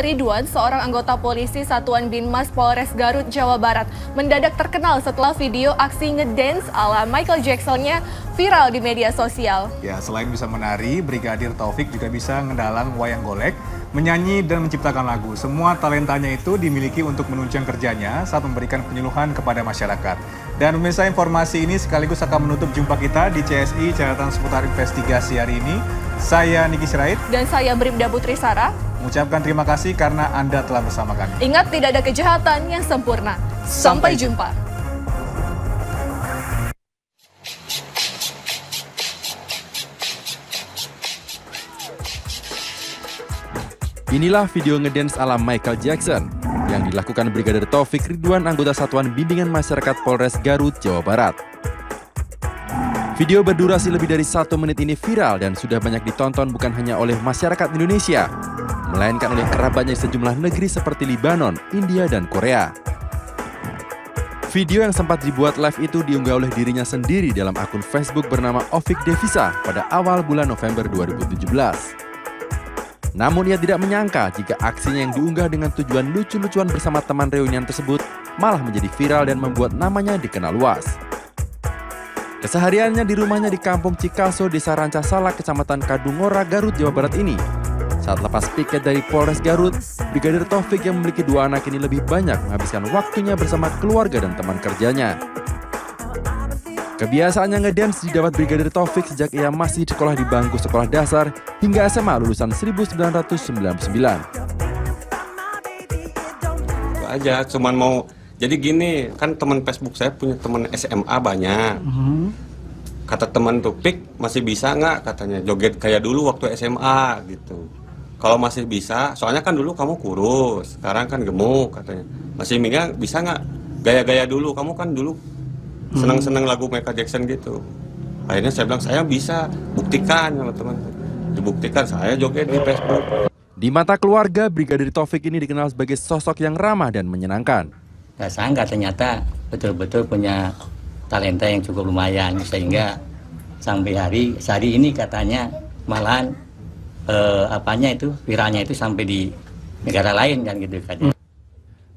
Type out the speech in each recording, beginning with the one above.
Ridwan, seorang anggota polisi Satuan Binmas Polres Garut, Jawa Barat, mendadak terkenal setelah video aksi ngedance ala Michael Jackson-nya viral di media sosial. Ya, selain bisa menari, Brigadir Taufik juga bisa ngedalang wayang golek, menyanyi dan menciptakan lagu. Semua talentanya itu dimiliki untuk menunjang kerjanya saat memberikan penyuluhan kepada masyarakat. Dan pemirsa, informasi ini sekaligus akan menutup jumpa kita di CSI Catatan Seputar Investigasi hari ini. Saya Niki Sirait dan saya Brimda Putri Sara. Mengucapkan terima kasih karena Anda telah bersama kami. Ingat, tidak ada kejahatan yang sempurna. Sampai jumpa. Inilah video ngedance ala Michael Jackson yang dilakukan Brigadir Taufik Ridwan, anggota Satuan Bimbingan Masyarakat Polres Garut, Jawa Barat. Video berdurasi lebih dari 1 menit ini viral dan sudah banyak ditonton bukan hanya oleh masyarakat Indonesia, melainkan oleh kerabatnya sejumlah negeri seperti Lebanon, India, dan Korea. Video yang sempat dibuat live itu diunggah oleh dirinya sendiri dalam akun Facebook bernama Ofik Devisa pada awal bulan November 2017. Namun ia tidak menyangka jika aksinya yang diunggah dengan tujuan lucu-lucuan bersama teman reunian tersebut malah menjadi viral dan membuat namanya dikenal luas. Kesehariannya di rumahnya di kampung Cikaso, desa Rancasala, kecamatan Kadungora, Garut, Jawa Barat ini. Saat lepas piket dari Polres Garut, Brigadir Taufik yang memiliki 2 anak ini lebih banyak menghabiskan waktunya bersama keluarga dan teman kerjanya. Kebiasaannya ngedance didapat Brigadir Taufik sejak ia masih sekolah di bangku sekolah dasar hingga SMA lulusan 1999. Itu aja, cuman mau jadi gini, kan teman Facebook saya punya teman SMA banyak. Kata teman Taufik, masih bisa nggak katanya joget kayak dulu waktu SMA gitu. Kalau masih bisa, soalnya kan dulu kamu kurus, sekarang kan gemuk katanya. Masih bisa nggak gaya-gaya dulu, kamu kan dulu senang-senang lagu Michael Jackson gitu. Akhirnya saya bilang, saya bisa, buktikan sama teman. Dibuktikan, saya joget di Facebook. Di mata keluarga, Brigadir Taufik ini dikenal sebagai sosok yang ramah dan menyenangkan. Gak sangka ternyata betul-betul punya talenta yang cukup lumayan. Sehingga sampai hari ini katanya malahan viralnya itu sampai di negara lain kan gitu katanya.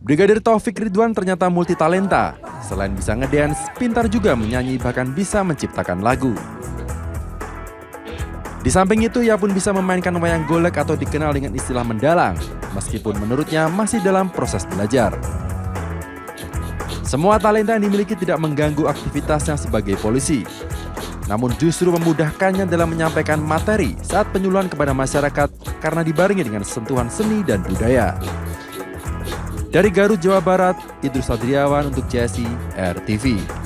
Brigadir Taufik Ridwan ternyata multitalenta. Selain bisa ngedance, pintar juga menyanyi, bahkan bisa menciptakan lagu. Di samping itu, ia pun bisa memainkan wayang golek atau dikenal dengan istilah mendalang, meskipun menurutnya masih dalam proses belajar. Semua talenta yang dimiliki tidak mengganggu aktivitasnya sebagai polisi, namun justru memudahkannya dalam menyampaikan materi saat penyuluhan kepada masyarakat karena dibarengi dengan sentuhan seni dan budaya. Dari Garut, Jawa Barat, Idris Satriawan untuk JC RTV.